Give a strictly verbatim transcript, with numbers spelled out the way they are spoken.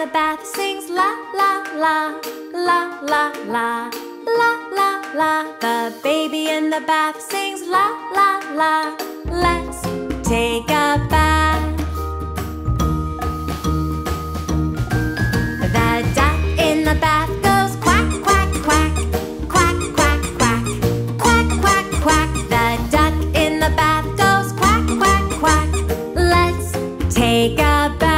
the bath sings la la la, la la la, la la la. The baby in the bath sings la la la. Let's take a bath. The duck in the bath goes quack quack quack, quack quack quack, quack quack quack. The duck in the bath goes quack quack quack. Let's take a bath.